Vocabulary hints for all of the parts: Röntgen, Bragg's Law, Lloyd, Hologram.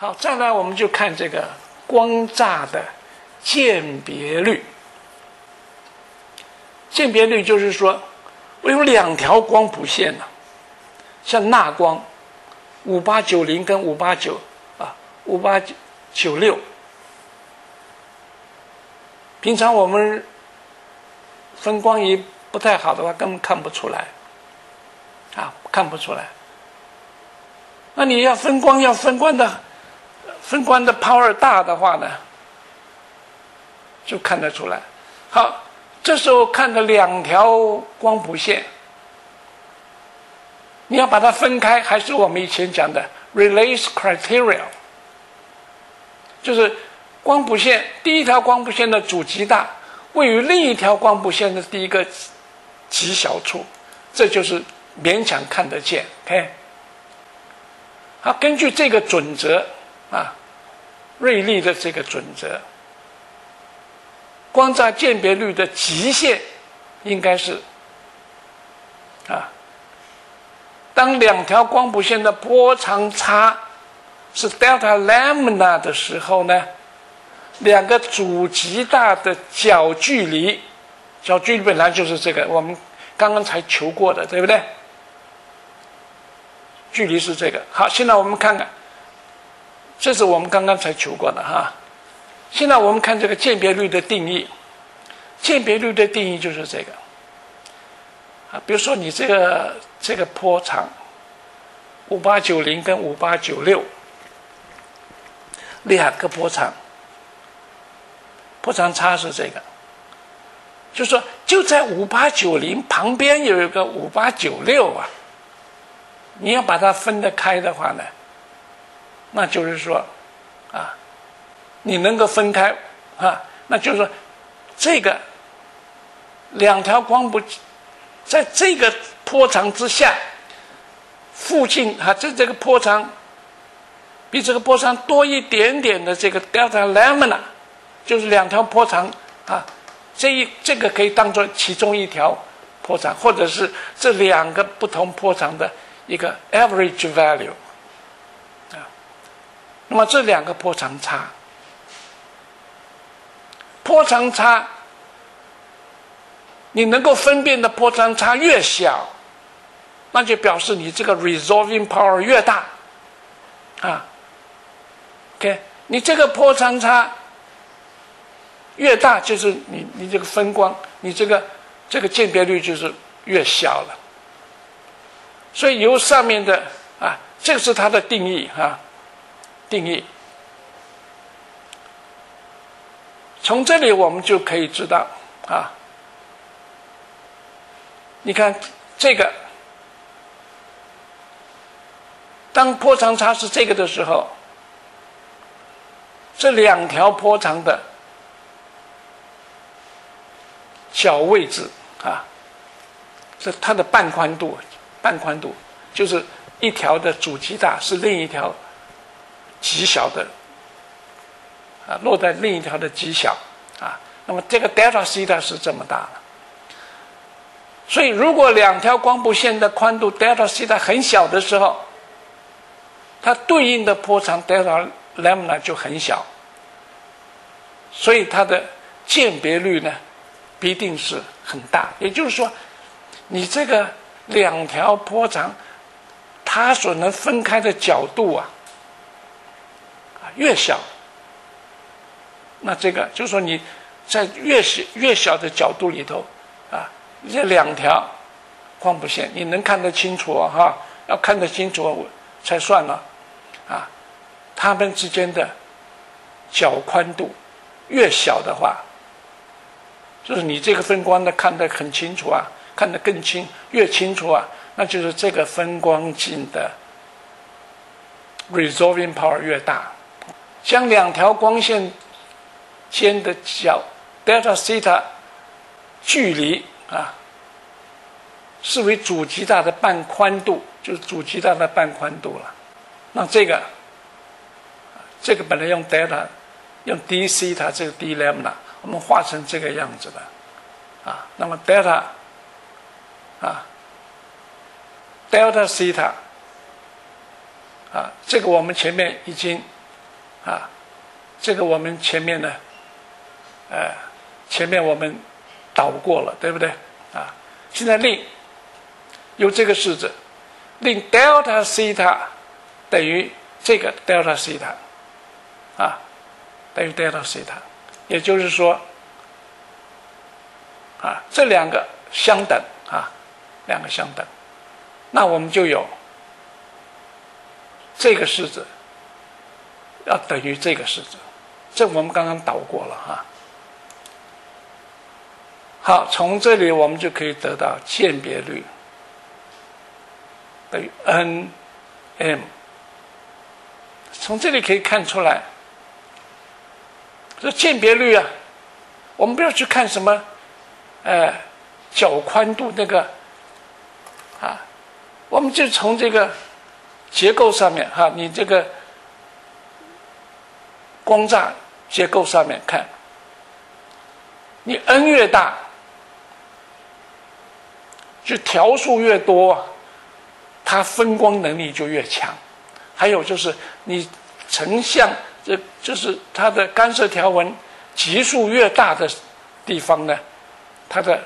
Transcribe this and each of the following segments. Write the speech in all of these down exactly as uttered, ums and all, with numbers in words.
好，再来我们就看这个光栅的鉴别率。鉴别率就是说，我有两条光谱线呢、啊，像钠光五八九零跟五八九啊五八九六。平常我们分光仪不太好的话，根本看不出来啊，看不出来。那你要分光，要分光的，分光的 power 大的话呢，就看得出来。好，这时候看的两条光谱线，你要把它分开，还是我们以前讲的 release criteria， 就是光谱线第一条光谱线的主极大位于另一条光谱线的第一个极小处，这就是勉强看得见。 OK， 好，根据这个准则啊，瑞利的这个准则，光栅鉴别率的极限应该是啊，当两条光谱线的波长差是 delta lambda 的时候呢，两个主极大的角距离，角距离本来就是这个我们刚刚才求过的，对不对？距离是这个。好，现在我们看看，这是我们刚刚才求过的哈。现在我们看这个鉴别率的定义，鉴别率的定义就是这个啊，比如说你这个这个波长五八九零跟五八九六两个波长。波长差是这个，就是说就在五八九零旁边有一个五八九六啊，你要把它分得开的话呢，那就是说啊，你能够分开啊，那就是说这个两条光谱在这个波长之下附近啊，在这个波长比这个波长多一点点的这个 delta lambda，就是两条波长啊，这一这个可以当作其中一条波长，或者是这两个不同波长的一个 average value 啊。那么这两个波长差，波长差，你能够分辨的波长差越小，那就表示你这个 resolving power 越大啊。OK， 你这个波长差越大，就是你你这个分光，你这个这个鉴别率就是越小了。所以由上面的啊，这个是它的定义啊，定义。从这里我们就可以知道啊，你看这个，当波长差是这个的时候，这两条波长的小位置啊，是它的半宽度，半宽度就是一条的主极大是另一条极小的啊，落在另一条的极小啊。那么这个 delta theta 是这么大了，所以如果两条光谱线的宽度 delta theta 很小的时候，它对应的波长 delta lambda 就很小，所以它的鉴别率呢必定是很大，也就是说，你这个两条波长，它所能分开的角度啊，越小，那这个就是说你在越小越小的角度里头啊，这两条光谱线你能看得清楚啊，哈，要看得清楚才算了啊，它们之间的角宽度越小的话，就是你这个分光的看得很清楚啊，看得更清，越清楚啊，那就是这个分光镜的 resolving power 越大。将两条光线间的角 delta theta 距离啊，视为主极大的半宽度，就是主极大的半宽度了。那这个，这个本来用 delta， 用 d theta 这个 d lambda。我们画成这个样子的，啊，那么 delta， 啊 ，delta theta， 啊，这个我们前面已经啊，这个我们前面呢，呃，前面我们导过了，对不对？啊，现在令由这个式子，令 delta theta 等于这个 delta theta 啊，等于 delta theta， 也就是说，啊，这两个相等啊，两个相等，那我们就有这个式子要等于这个式子，这我们刚刚导过了哈。好，从这里我们就可以得到鉴别率等于 n m。从这里可以看出来，这鉴别率啊，我们不要去看什么，呃，角宽度那个啊，我们就从这个结构上面哈，你这个光栅结构上面看，你 n 越大，就条数越多，它分光能力就越强。还有就是你成像，这就是它的干涉条纹级数越大的地方呢，它的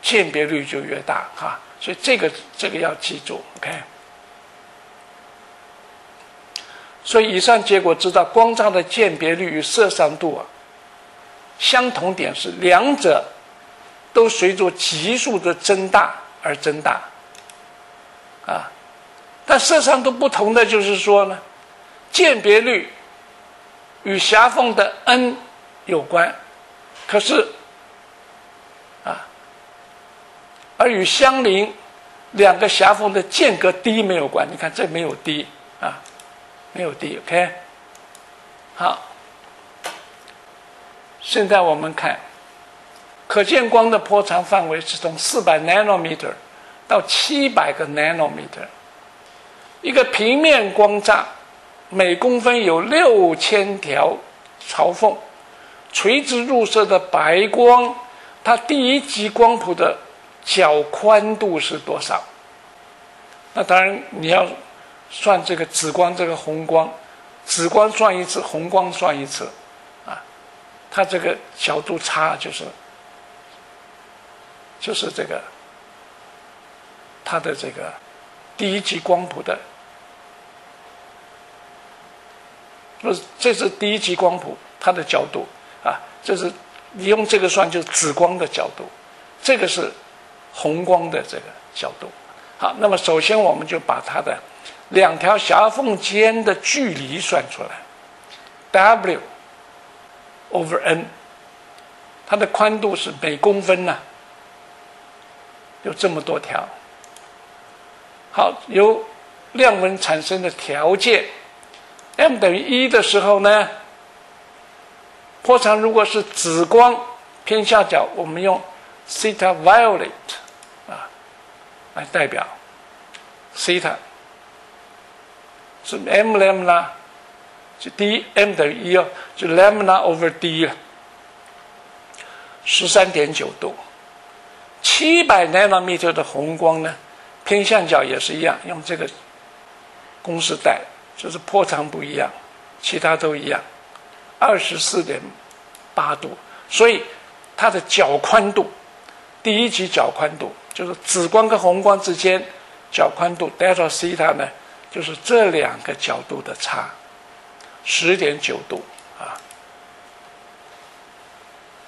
鉴别率就越大哈。所以这个这个要记住 ，OK。所以以上结果知道，光栅的鉴别率与色散度啊，相同点是两者都随着级数的增大而增大，啊，但色散度不同的就是说呢，鉴别率与狭缝的 n 有关，可是啊，而与相邻两个狭缝的间隔低没有关。你看这没有低啊。没有 D， OK， 好。现在我们看，可见光的波长范围是从四百 nanometer 到七百个 nanometer。一个平面光栅每公分有六千条槽缝，垂直入射的白光，它第一级光谱的角宽度是多少？那当然你要算这个紫光，这个红光，紫光算一次，红光算一次，啊，它这个角度差就是，就是这个，它的这个第一级光谱的，不是，这是第一级光谱它的角度啊，这是你用这个算就是紫光的角度，这个是红光的这个角度。好，那么首先我们就把它的两条狭缝间的距离算出来 ，W over n， 它的宽度是每公分呢、啊，有这么多条。好，由亮纹产生的条件 m 等于一的时候呢，波长如果是紫光偏下角，我们用 theta violet 啊来代表 theta。是 m lambda 就 d m 等于一哦，就 lambda over d 了，十三点九度。七百 nanometer 的红光呢，偏向角也是一样，用这个公式带，就是波长不一样，其他都一样，二十四点八度。所以它的角宽度，第一级角宽度就是紫光跟红光之间角宽度 delta theta 呢。就是这两个角度的差，十点九度啊。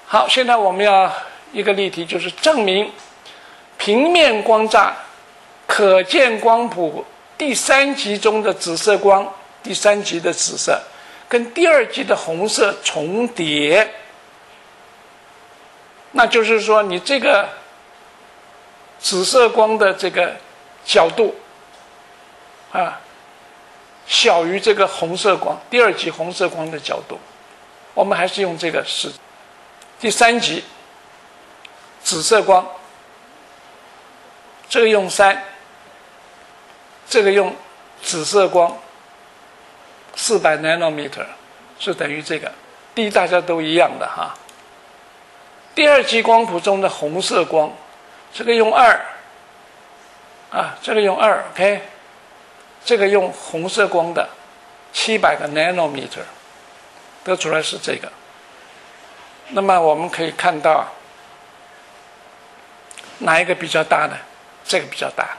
好，现在我们要一个例题，就是证明平面光栅可见光谱第三级中的紫色光，第三级的紫色跟第二级的红色重叠。那就是说，你这个紫色光的这个角度。啊，小于这个红色光，第二级红色光的角度，我们还是用这个式子。第三级紫色光，这个用三，这个用紫色光，四百 nanometer 是等于这个 d， 大家都一样的哈。第二级光谱中的红色光，这个用二，啊，这个用二 ，OK。这个用红色光的七百个 nanometer 得出来是这个。那么我们可以看到哪一个比较大呢？这个比较大，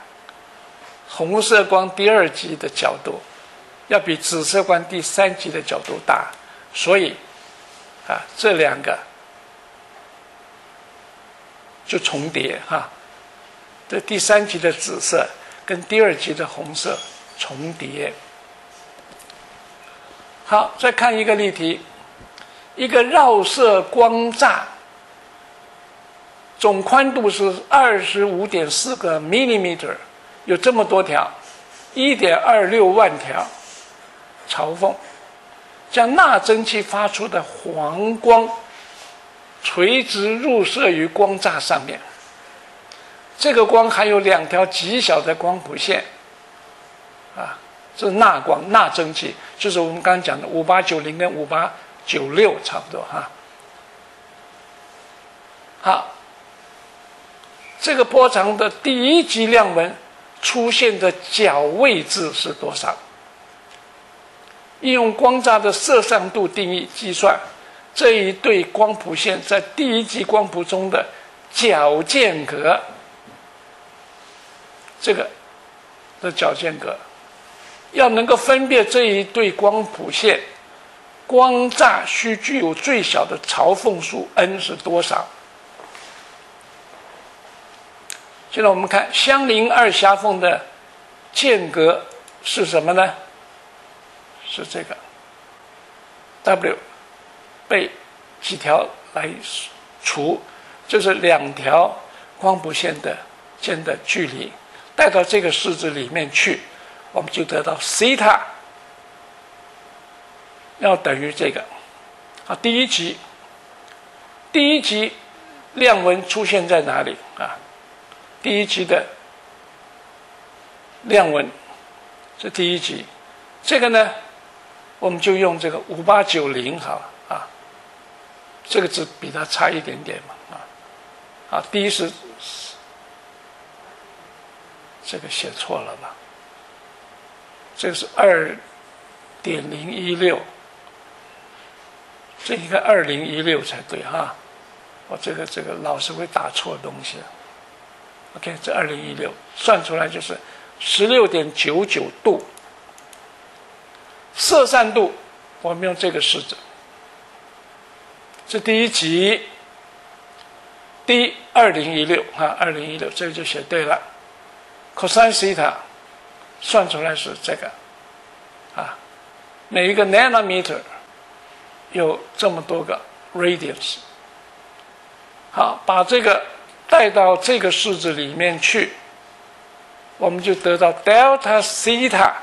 红色光第二级的角度要比紫色光第三级的角度大，所以啊，这两个就重叠哈、啊。这第三级的紫色跟第二级的红色重叠。好，再看一个例题，一个绕射光栅，总宽度是 二十五点四 个 millimeter， 有这么多条 一点二六万条朝缝，将钠蒸气发出的黄光垂直入射于光栅上面。这个光还有两条极小的光谱线啊，这是钠光，钠蒸气就是我们刚刚讲的五八九零跟五八九六差不多哈。好，这个波长的第一级亮纹出现的角位置是多少？应用光栅的色散度定义计算这一对光谱线在第一级光谱中的角间隔，这个的角间隔要能够分辨这一对光谱线，光栅需具有最小的朝缝数 n 是多少？现在我们看相邻二狭缝的间隔是什么呢？是这个 W 被几条来除，就是两条光谱线的间的距离，带到这个式子里面去，我们就得到西塔要等于这个啊。第一级，第一级亮纹出现在哪里啊？第一级的亮纹，这第一级，这个呢，我们就用这个五八九零好了啊，这个只比它差一点点嘛啊，啊，第一是这个写错了吧？这个是 二点零一六， 这应该二零一六才对哈、啊，我这个这个老是会打错东西。OK， 这二零一六算出来就是 十六点九九度，色散度我们用这个式子，这第一级 D 二零一六啊， 二零一六这个就写对了。 cosine 西塔算出来是这个啊，每一个 nanometer 有这么多个 radians。 好，把这个带到这个式子里面去，我们就得到 delta theta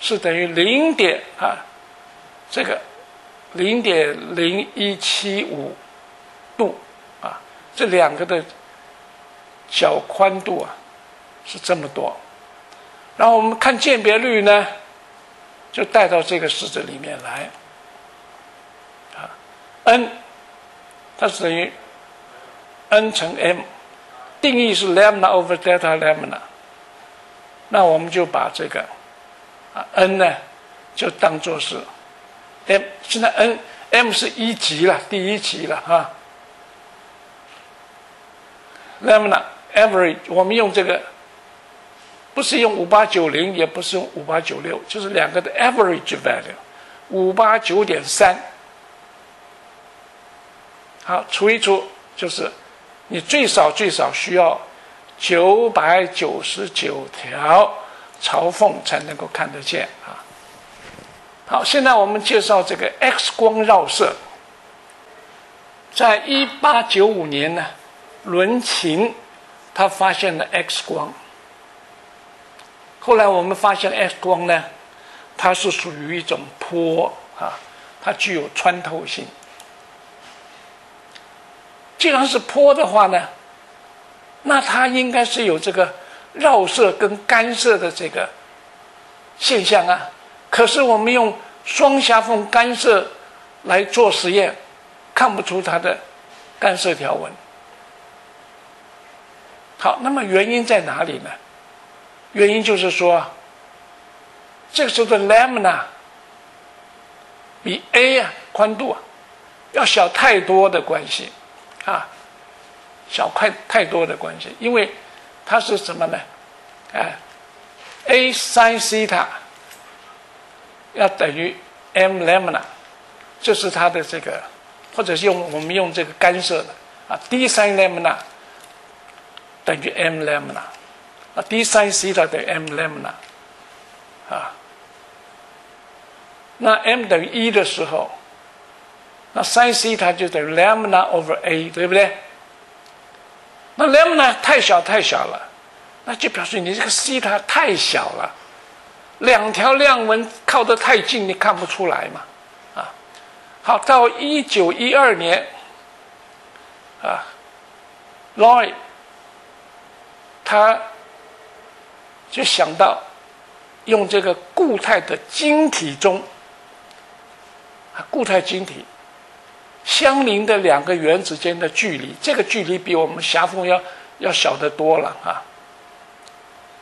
是等于零点啊，这个 零点零一七五度啊，这两个的角宽度啊是这么多。然后我们看鉴别率呢，就带到这个式子里面来啊 ，n 它是等于n 乘 m， 定义是 lambda over delta lambda， 那我们就把这个啊 n 呢就当作是 m， 现在 n m 是一级了，第一级了哈、啊、lambda average 我们用这个不是用五八九零也不是用五八九六，就是两个的 average value 五八九点三， 好，除一除就是你最少最少需要九百九十九条朝缝才能够看得见啊。好，现在我们介绍这个 X 光绕射。在一八九五年呢，伦琴他发现了 X 光。后来我们发现 X 光呢，它是属于一种波啊，它具有穿透性。既然是波的话呢，那它应该是有这个绕射跟干涉的这个现象啊。可是我们用双狭缝干涉来做实验，看不出它的干涉条纹。好，那么原因在哪里呢？原因就是说，这个时候的 lambda 比 A 啊宽度啊要小太多的关系啊，小快太多的关系，因为它是什么呢？哎 ，A sin theta 要等于 m lambda， 这是它的这个，或者是用我们用这个干涉的啊 ，D sin lambda 等于 m lambda， 啊 ，D sin theta 等于 m lambda， 啊。 那 m 等于一的时候，那 sin theta 就等于 lambda over a， 对不对？那 lambda 太小太小了，那就表示你这个 theta 太小了，两条亮纹靠得太近，你看不出来嘛，啊。好，到一九一二年，啊 ，Lloyd 他就想到用这个固态的晶体中。 固态晶体相邻的两个圆之间的距离，这个距离比我们狭缝要要小得多了啊！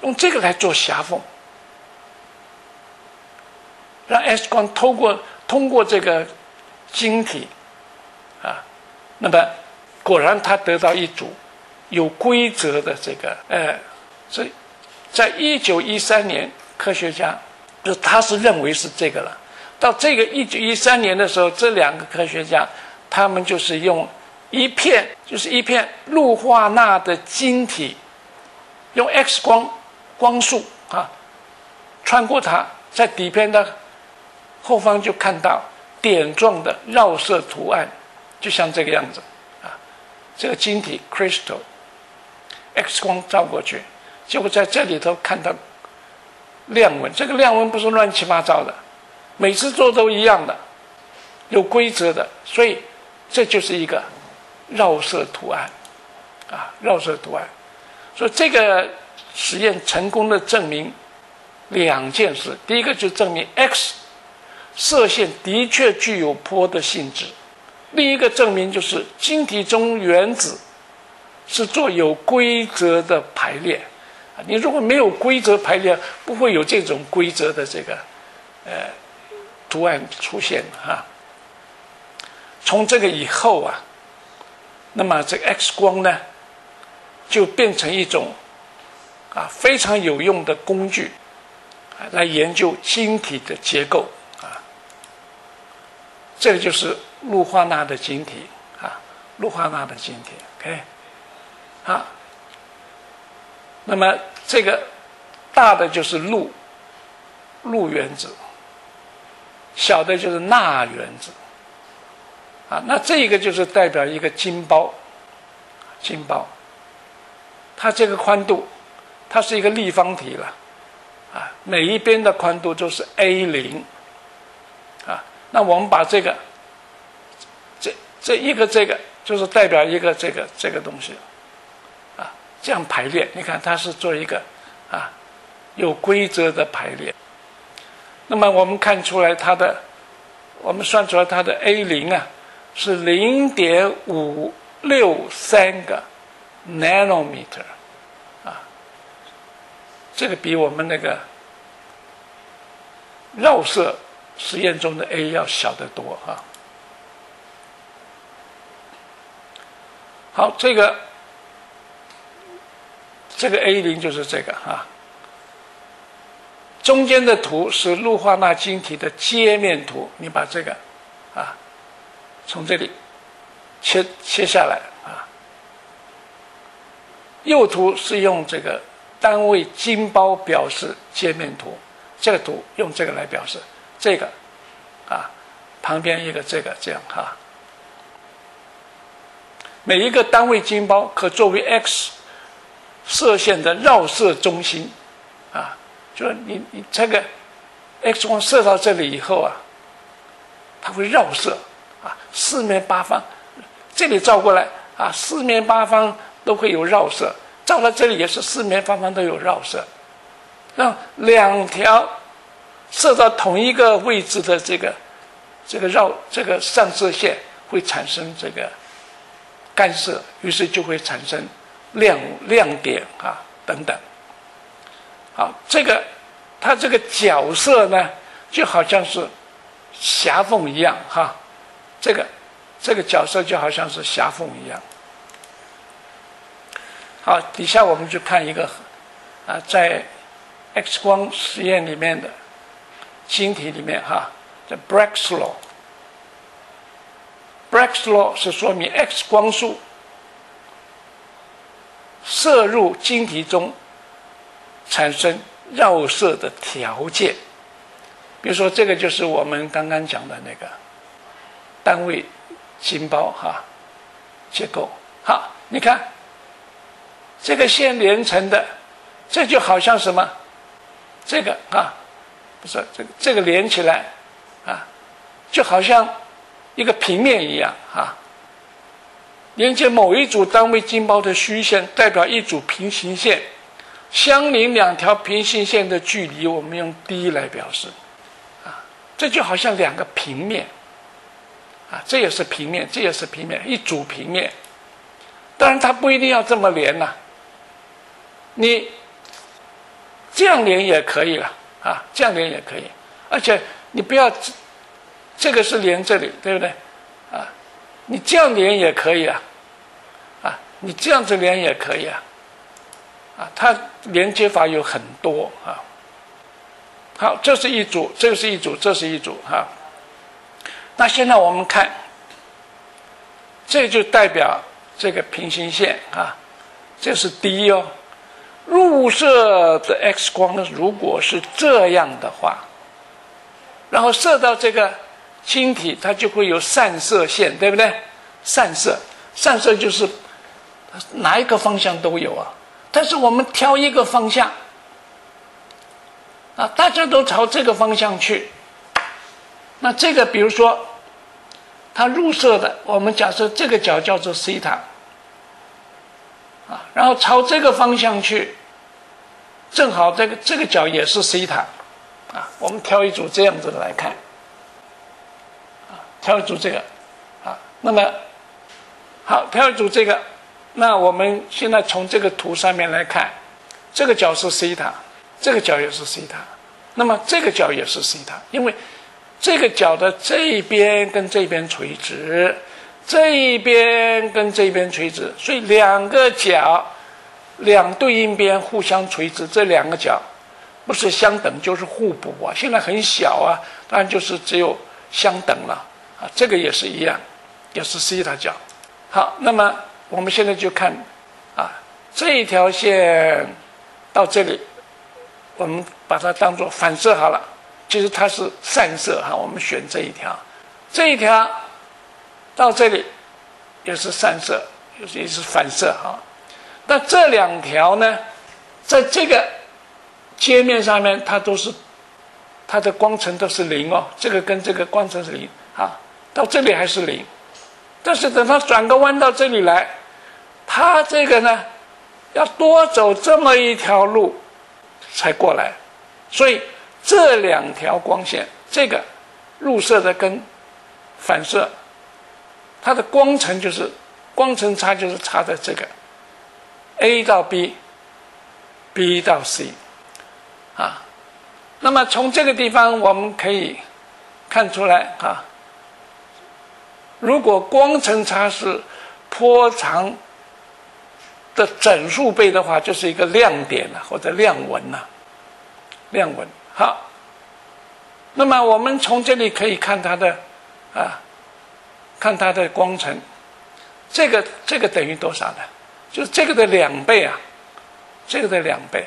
用这个来做狭缝，让 X 光通过通过这个晶体啊，那么果然他得到一组有规则的这个呃，所以在一九一三年，科学家就他是认为是这个了。 到这个一九一三年的时候，这两个科学家，他们就是用一片，就是一片氯化钠的晶体，用 X 光光束啊，穿过它，在底片的后方就看到点状的绕射图案，就像这个样子啊。这个晶体 crystal，X 光照过去，结果在这里头看到亮纹，这个亮纹不是乱七八糟的。 每次做都一样的，有规则的，所以这就是一个绕射图案，啊，绕射图案。所以这个实验成功的证明两件事：第一个就证明 X 射线的确具有波的性质；另一个证明就是晶体中原子是做有规则的排列。你如果没有规则排列，不会有这种规则的这个呃。 图案出现啊，从这个以后啊，那么这个 X 光呢，就变成一种啊非常有用的工具，来研究晶体的结构啊。这个就是氯化钠的晶体啊，氯化钠的晶体 ，OK， 啊，那么这个大的就是氯，氯原子。 小的就是钠原子，啊，那这个就是代表一个晶胞，晶胞，它这个宽度，它是一个立方体了，啊，每一边的宽度都是 A 零，啊，那我们把这个，这这一个这个就是代表一个这个这个东西，啊，这样排列，你看它是做一个啊有规则的排列。 那么我们看出来它的，我们算出来它的 A 零 啊是 零点五六三 个 nanometer 啊，这个比我们那个绕射实验中的 A 要小得多啊。好，这个这个 A 零 就是这个啊。 中间的图是氯化钠晶体的截面图，你把这个，啊，从这里切切下来啊。右图是用这个单位晶胞表示截面图，这个图用这个来表示，这个，啊，旁边一个这个这样哈、啊。每一个单位晶胞可作为 X 射线的绕射中心，啊。 就是你你这个 X 光射到这里以后啊，它会绕射啊，四面八方，这里照过来啊，四面八方都会有绕射，照到这里也是四面八方都有绕射，让两条射到同一个位置的这个这个绕这个上射线会产生这个干涉，于是就会产生亮亮点啊等等。 好，这个它这个角色呢，就好像是狭缝一样哈，这个这个角色就好像是狭缝一样。好，底下我们去看一个啊，在 X 光实验里面的晶体里面哈，这 Black's Law。Black's Law 是说明 X 光束射入晶体中产生绕射的条件。比如说，这个就是我们刚刚讲的那个单位晶胞哈结构哈。你看这个线连成的，这就好像什么？这个啊，不是这个这个连起来啊，就好像一个平面一样啊。连接某一组单位晶胞的虚线代表一组平行线，相邻两条平行线的距离，我们用 d 来表示。这就好像两个平面，啊，这也是平面，这也是平面，一组平面。当然，它不一定要这么连呐、啊，你这样连也可以了，啊，这样连也可以。而且你不要，这个是连这里，对不对？啊，你这样连也可以啊，啊，你这样子连也可以啊，啊，它连接法有很多啊。好，这是一组，这是一组，这是一组哈。那现在我们看，这就代表这个平行线啊，这是 D 哦。入射的 X 光如果是这样的话，然后射到这个晶体，它就会有散射线，对不对？散射，散射就是哪一个方向都有啊，但是我们挑一个方向。啊，大家都朝这个方向去。那这个，比如说，它入射的，我们假设这个角叫做西塔，啊，然后朝这个方向去，正好这个这个角也是西塔，啊，我们挑一组这样子的来看，啊，挑一组这个，啊，那么好，挑一组这个，那我们现在从这个图上面来看，这个角是西塔。这个角也是西塔，那么这个角也是西塔，因为这个角的这边跟这边垂直，这边跟这边垂直，所以两个角两对应边互相垂直，这两个角不是相等就是互补啊。现在很小啊，当然就是只有相等了啊。这个也是一样，也是西塔角。好，那么我们现在就看啊，这一条线到这里。我们把它当作反射好了，其实它是散射哈。我们选这一条，这一条到这里也是散射，也是反射哈。那这两条呢，在这个切面上面，它都是它的光程都是零哦，这个跟这个光程是零啊，到这里还是零。但是等它转个弯到这里来，它这个呢要多走这么一条路。才过来，所以这两条光线，这个入射的跟反射，它的光程就是光程差就是差在这个 A 到 B，B 到 C 啊。那么从这个地方我们可以看出来啊，如果光程差是波长的整数倍的话，就是一个亮点啊，或者亮纹啊，亮纹。好，那么我们从这里可以看它的啊，看它的光程，这个这个等于多少呢？就是这个的两倍啊，这个的两倍。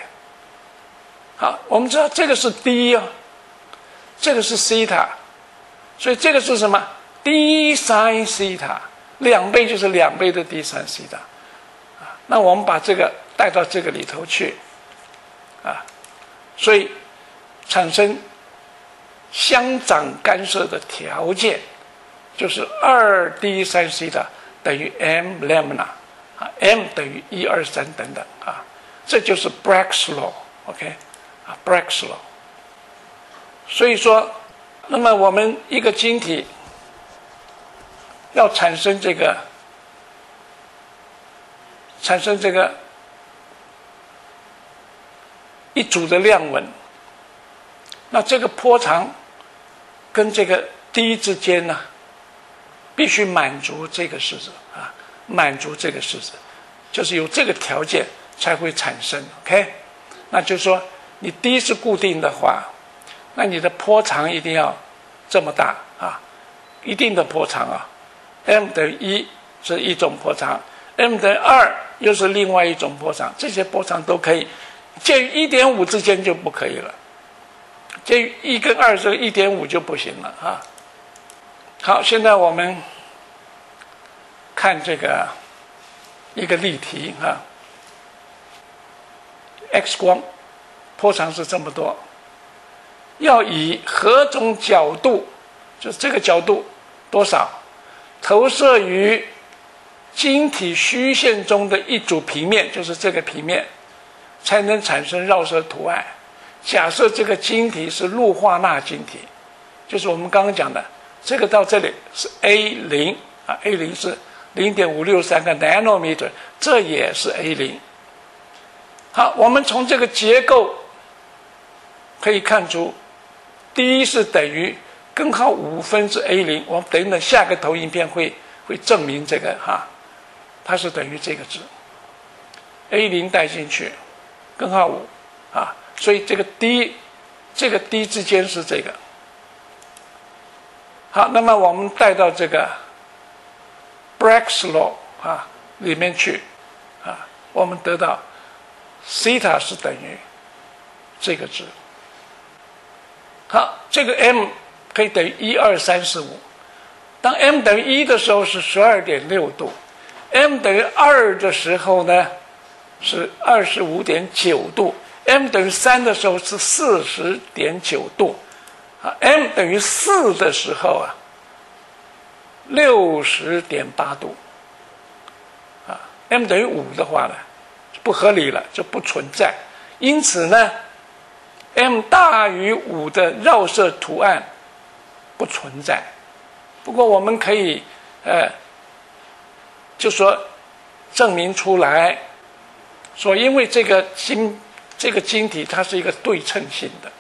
好，我们知道这个是 D 哦，这个是西塔，所以这个是什么 ？D 三西塔，两倍就是两倍的 D 三西塔。那我们把这个带到这个里头去，啊，所以产生相长干涉的条件就是二 d 三 西塔等于 m lambda 啊 ，m 等于一二三等等啊，这就是 Black's law，OK 啊 Black's law。所以说，那么我们一个晶体要产生这个。产生这个一组的亮纹，那这个波长跟这个第一之间呢，必须满足这个事实啊，满足这个事实，就是有这个条件才会产生。OK， 那就是说你第一是固定的话，那你的波长一定要这么大啊，一定的波长啊 ，m 等于一是一种波长 ，m 等于二又是另外一种波长，这些波长都可以，介于 一点五 之间就不可以了。 这一跟二是 一点五 就不行了啊！好，现在我们看这个一个例题啊 ，X 光波长是这么多，要以何种角度，就这个角度多少，投射于晶体虚线中的一组平面，就是这个平面，才能产生绕射图案。 假设这个晶体是氯化钠晶体，就是我们刚刚讲的，这个到这里是 A 零 啊 ，A 零 是 零点五六三 个 nanometer， 这也是 A 零。好，我们从这个结构可以看出，第一是等于根号五分之 A 零， 我们等等下个投影片会会证明这个哈、啊，它是等于这个值 ，A 零 带进去，根号五啊。 所以这个 d， 这个 d 之间是这个。好，那么我们带到这个 Bragg's law 啊里面去，啊，我们得到西塔是等于这个值。好，这个 m 可以等于一二三四五。当 m 等于一的时候是 十二点六 度 ，m 等于二的时候呢是 二十五点九 度。 m 等于三的时候是 四十点九 度，啊 ，m 等于四的时候啊， 六十点八 度，啊 ，m 等于五的话呢，不合理了，就不存在。因此呢 ，m 大于五的绕射图案不存在。不过我们可以呃，就说证明出来，说因为这个晶。 这个晶体它是一个对称性的，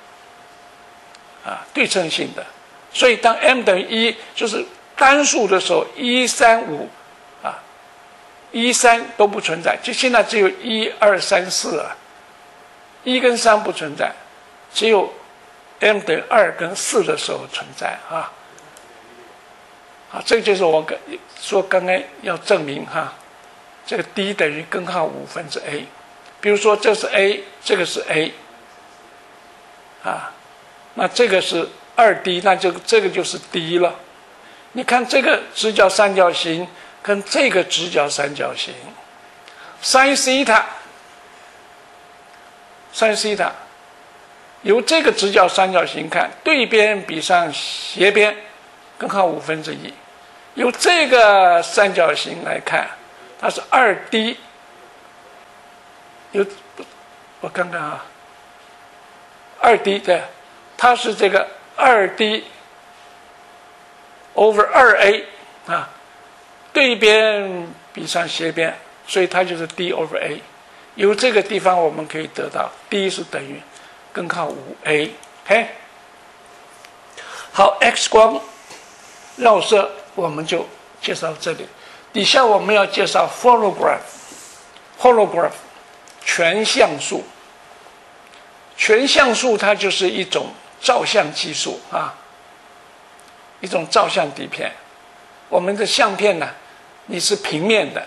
啊，对称性的，所以当 m 等于一就是单数的时候，一三五，啊，一三都不存在，就现在只有一二三四啊，一跟三不存在，只有 m 等于二跟四的时候存在啊，啊，这就是我跟说刚刚要证明哈、啊，这个 d 等于根号五分之 a。 比如说，这是 a， 这个是 a， 啊，那这个是 二 D， 那就这个就是 d 了。你看这个直角三角形跟这个直角三角形 ，sin θ，sin θ， 由这个直角三角形看，对边比上斜边，根号五分之一；由这个三角形来看，它是 二 D。 有，我看看啊，二 D 对，它是这个二 D over 二 A 啊，对边比上斜边，所以它就是 D over A。由这个地方我们可以得到 D 是等于根号五 A。OK， 好 ，X 光绕射我们就介绍这里，底下我们要介绍 hologram，hologram。 全像素，全像素它就是一种照相技术啊，一种照相底片。我们的相片呢，你是平面的，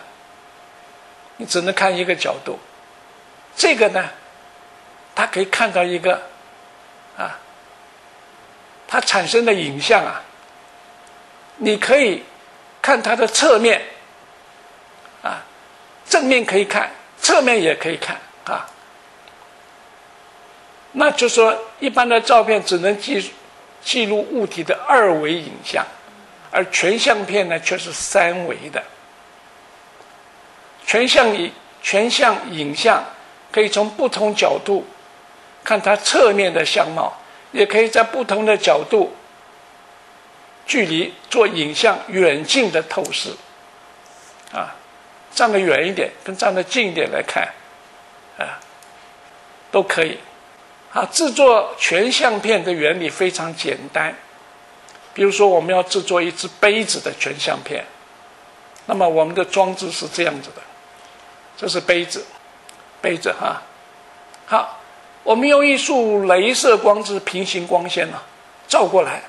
你只能看一个角度。这个呢，它可以看到一个啊，它产生的影像啊，你可以看它的侧面啊，正面可以看。 侧面也可以看啊，那就说一般的照片只能记记录物体的二维影像，而全像片呢却是三维的。全像影全像影像可以从不同角度看它侧面的相貌，也可以在不同的角度、距离做影像远近的透视，啊。 站得远一点，跟站得近一点来看，啊，都可以。啊，制作全像片的原理非常简单，比如说我们要制作一只杯子的全相片，那么我们的装置是这样子的，这是杯子，杯子哈。好，我们用一束镭射光之平行光线呢、啊、照过来，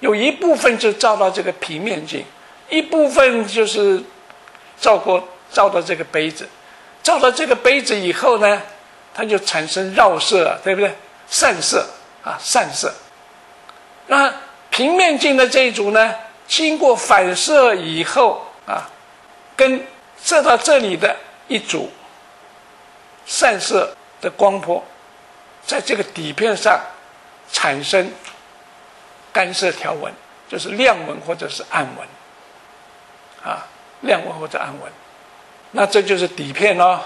有一部分就照到这个平面镜，一部分就是照过照到这个杯子，照到这个杯子以后呢，它就产生绕射，对不对？散射啊，散射。那平面镜的这一组呢，经过反射以后啊，跟射到这里的一组散射的光波，在这个底片上产生干涉条纹，就是亮纹或者是暗纹啊，亮纹或者暗纹。那这就是底片咯、哦、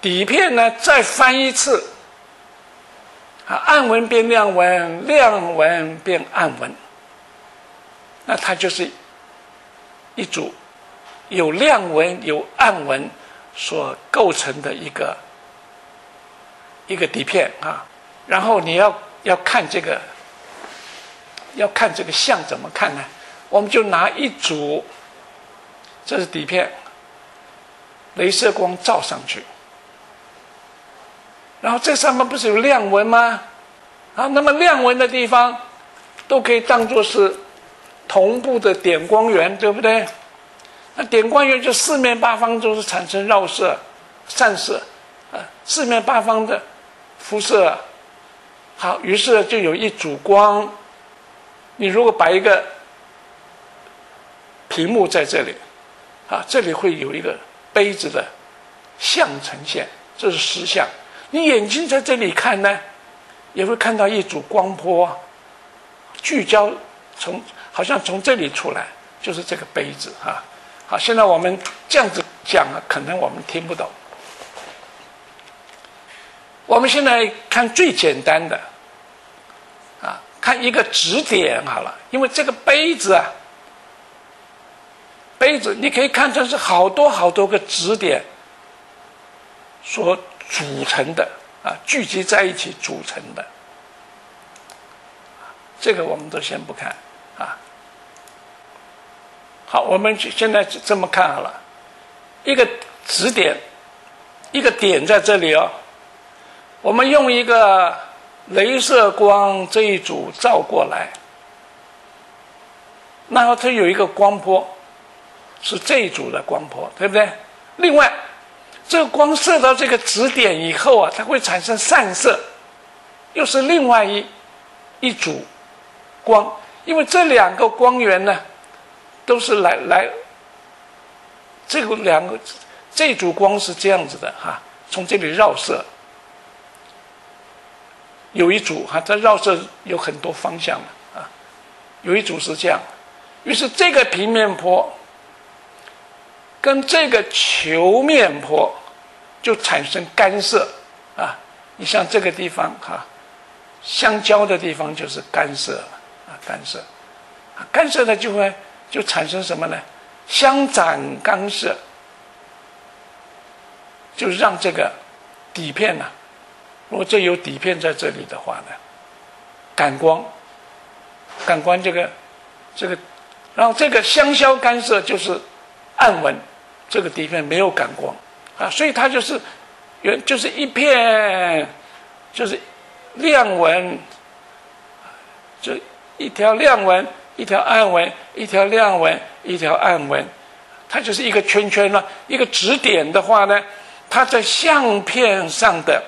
底片呢再翻一次啊，暗纹变亮纹，亮纹变暗纹，那它就是一组有亮纹有暗纹所构成的一个一个底片啊。然后你要要看这个要看这个像怎么看呢？我们就拿一组，这是底片，雷射光照上去，然后这上面不是有亮纹吗？啊，那么亮纹的地方都可以当作是同步的点光源，对不对？那点光源就四面八方都是产生绕射、散射，啊，四面八方的辐射。好，于是就有一组光，你如果摆一个屏幕在这里，啊，这里会有一个杯子的像呈现，这是实像。你眼睛在这里看呢，也会看到一组光波聚焦从，好像从这里出来，就是这个杯子啊。好，现在我们这样子讲啊，可能我们听不懂。我们现在看最简单的啊，看一个指点好了，因为这个杯子啊。杯子你可以看成是好多好多个指点所组成的啊，聚集在一起组成的。这个我们都先不看啊。好，我们现在这么看好了，一个指点，一个点在这里哦。我们用一个雷射光这一组照过来，然后它有一个光波。是这一组的光波，对不对？另外，这个光射到这个指点以后啊，它会产生散射，又是另外一一组光，因为这两个光源呢，都是来来，这个两个这一组光是这样子的哈、啊，从这里绕射，有一组哈、啊，它绕射有很多方向的啊，有一组是这样，于是这个平面波。跟这个球面波就产生干涉啊！你像这个地方哈、啊，相交的地方就是干涉啊，干涉，啊、干涉呢就会就产生什么呢？相斩干涉，就让这个底片呢、啊，如果这有底片在这里的话呢，感光，感光这个这个，然后这个相交干涉就是暗纹。这个底片没有感光啊，所以它就是原就是一片就是亮纹，就一条亮纹，一条暗纹，一条亮纹，一条暗纹，它就是一个圈圈了、啊。一个指点的话呢，它在相片上的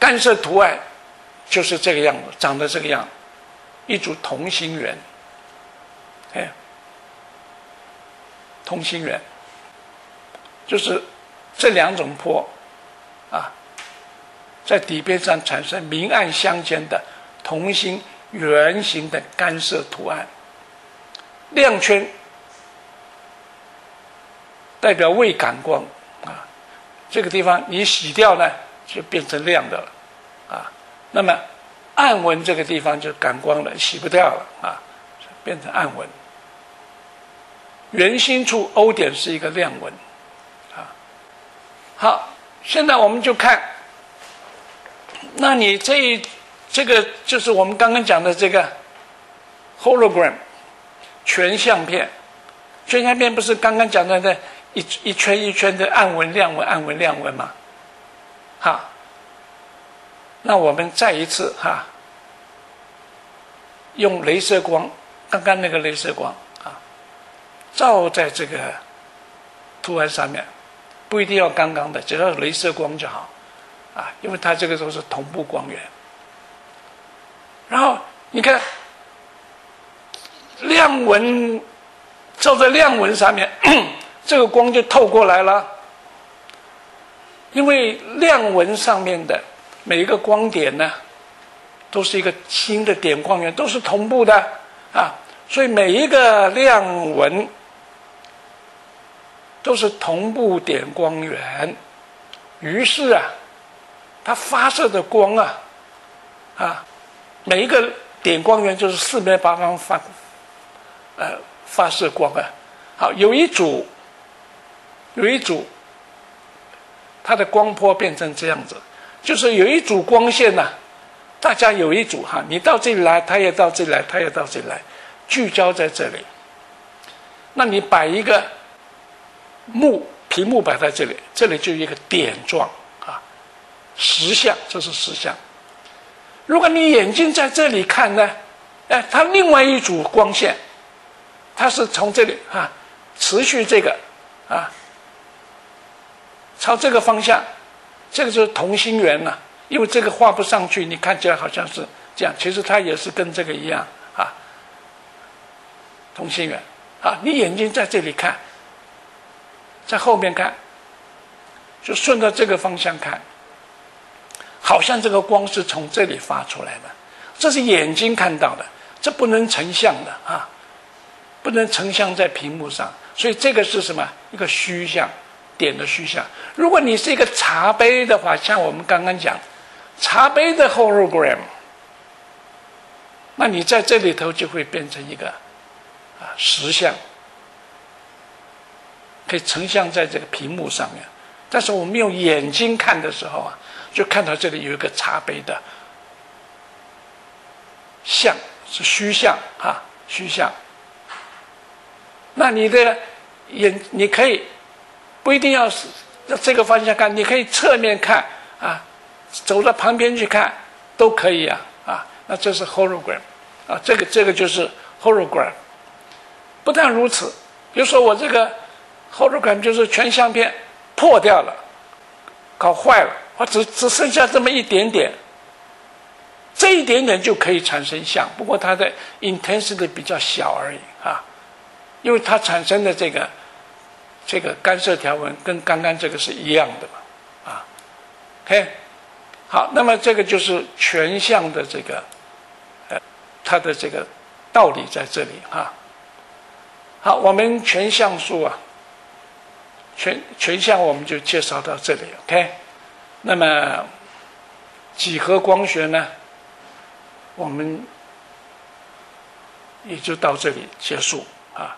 干涉图案就是这个样子，长得这个样，一组同心圆，哎。同心圆就是这两种波啊，在底片上产生明暗相间的同心圆形的干涉图案。亮圈代表未感光啊，这个地方你洗掉呢就变成亮的了啊。那么暗纹这个地方就感光了，洗不掉了啊，变成暗纹。圆心处 O 点是一个亮纹，啊，好，现在我们就看，那你这一这个就是我们刚刚讲的这个 hologram 全相片。全相片不是刚刚讲的那一一圈一圈的暗纹亮纹暗纹亮纹吗？哈，那我们再一次哈，用雷射光，刚刚那个雷射光啊，照在这个图案上面，不一定要刚刚的，只要雷射光就好啊，因为它这个都是同步光源。 然后你看，亮纹照在亮纹上面，这个光就透过来了。因为亮纹上面的每一个光点呢，都是一个新的点光源，都是同步的啊，所以每一个亮纹都是同步点光源。于是啊，它发射的光啊，啊。 每一个点光源就是四面八方发，呃，发射光啊。好，有一组，有一组，它的光波变成这样子，就是有一组光线呐、啊，大家有一组哈，你到这里来，它也到这里来，它也到这里来，聚焦在这里。那你摆一个幕屏幕摆在这里，这里就一个点状啊，实像，这是实像。 如果你眼睛在这里看呢，哎，它另外一组光线，它是从这里啊，持续这个啊，朝这个方向，这个就是同心圆了。因为这个画不上去，你看起来好像是这样，其实它也是跟这个一样啊，同心圆啊。你眼睛在这里看，在后面看，就顺着这个方向看。 好像这个光是从这里发出来的，这是眼睛看到的，这不能成像的啊，不能成像在屏幕上，所以这个是什么？一个虚像，点的虚像。如果你是一个茶杯的话，像我们刚刚讲茶杯的 hologram， 那你在这里头就会变成一个啊实像，可以成像在这个屏幕上面。但是我们用眼睛看的时候啊。 就看到这里有一个茶杯的像，是虚像啊，虚像。那你的眼，你可以不一定要是这个方向看，你可以侧面看啊，走到旁边去看都可以啊啊。那这是 hologram 啊，这个这个就是 hologram。不但如此，比如说我这个 hologram 就是全相片破掉了，搞坏了。 我只只剩下这么一点点，这一点点就可以产生像，不过它的 intensity 比较小而已啊，因为它产生的这个这个干涉条纹跟刚刚这个是一样的嘛啊 ，OK， 好，那么这个就是全像的这个呃它的这个道理在这里啊。好，我们全像素啊，全全像我们就介绍到这里 ，OK。 那么，几何光学呢？我们也就到这里结束啊。